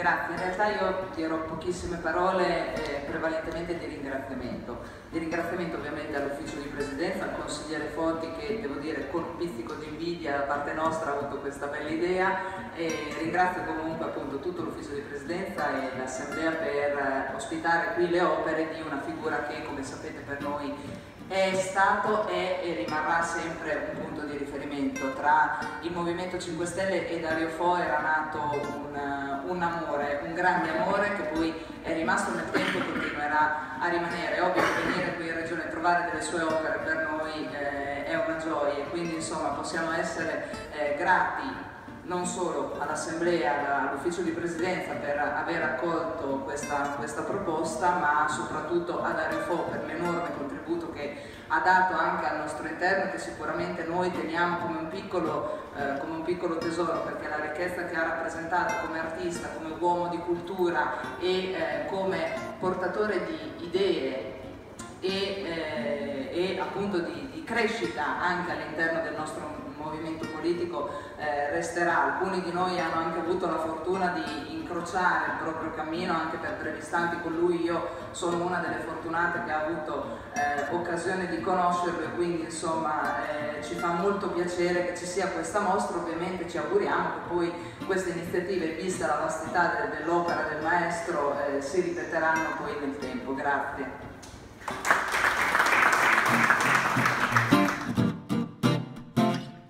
Grazie, in realtà io dirò pochissime parole, prevalentemente di ringraziamento ovviamente all'ufficio di presidenza, al consigliere Foti che devo dire con un pizzico di invidia da parte nostra ha avuto questa bella idea, e ringrazio comunque appunto tutto l'ufficio di presidenza e l'assemblea per ospitare qui le opere di una figura che come sapete per noi è stato, è e rimarrà sempre un punto di riferimento. Tra il MoVimento 5 Stelle e Dario Fo era nato un amore, un grande amore che poi è rimasto nel tempo e continuerà a rimanere. È ovvio che venire qui in Regione e trovare delle sue opere per noi è una gioia, quindi insomma possiamo essere grati non solo all'Assemblea, all'Ufficio di Presidenza per aver accolto questa proposta, ma soprattutto a Dario Fo per l'enorme contributo che ha dato anche al nostro interno, che sicuramente noi teniamo come un piccolo tesoro, perché la ricchezza che ha rappresentato come artista, come uomo di cultura e come portatore di idee e appunto di crescita anche all'interno del nostro movimento politico resterà. Alcuni di noi hanno anche avuto la fortuna di incrociare il proprio cammino anche per brevi istanti con lui. Io sono una delle fortunate che ha avuto occasione di conoscerlo e quindi insomma ci fa molto piacere che ci sia questa mostra. Ovviamente ci auguriamo che poi queste iniziative, vista la vastità dell'opera del maestro, si ripeteranno poi nel tempo. Grazie.